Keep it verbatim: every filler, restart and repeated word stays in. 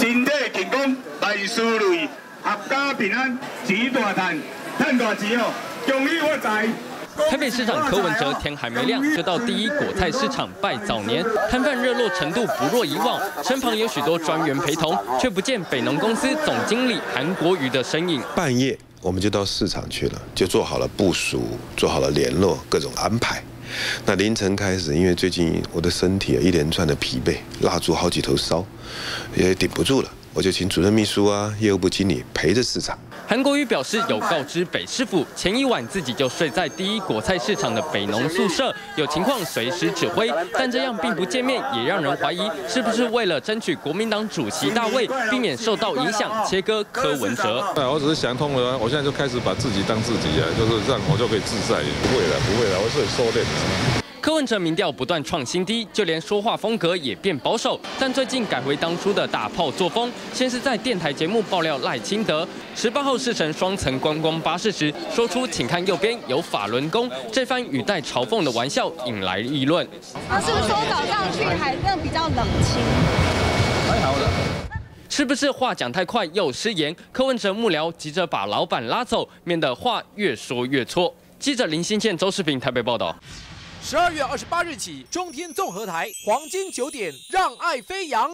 身体健康，万事如意，合家平安，钱大赚，赚大钱哦，恭喜发财！ 台北市长柯文哲天还没亮，就到第一果菜市场拜早年，摊贩热络程度不若以往，身旁有许多专员陪同，却不见北农公司总经理韩国瑜的身影。半夜我们就到市场去了，就做好了部署，做好了联络，各种安排。那凌晨开始，因为最近我的身体一连串的疲惫，蜡烛好几头烧，也顶不住了。 我就请主任秘书啊、业务部经理陪着市场。韩国瑜表示，有告知北市府，前一晚自己就睡在第一果菜市场的北农宿舍，有情况随时指挥。但这样并不见面，也让人怀疑是不是为了争取国民党主席大位，避免受到影响，切割柯文哲。哎，我只是想通了，我现在就开始把自己当自己啊，就是这样，我就可以自在。不会了，不会了，我是很收敛的。 柯文哲民调不断创新低，就连说话风格也变保守，但最近改回当初的大炮作风。先是在电台节目爆料赖清德十八号试乘双层观光巴士时，说出“请看右边有法轮功”这番语带嘲讽的玩笑，引来议论。啊，是不是说早上去还那比较冷清？还好了。 是不是话讲太快又失言？柯文哲幕僚急着把老板拉走，免得话越说越错。记者林新倩、周世平台北报道。 十二月二十八日起，中天综合台黄金九点，让爱飞扬。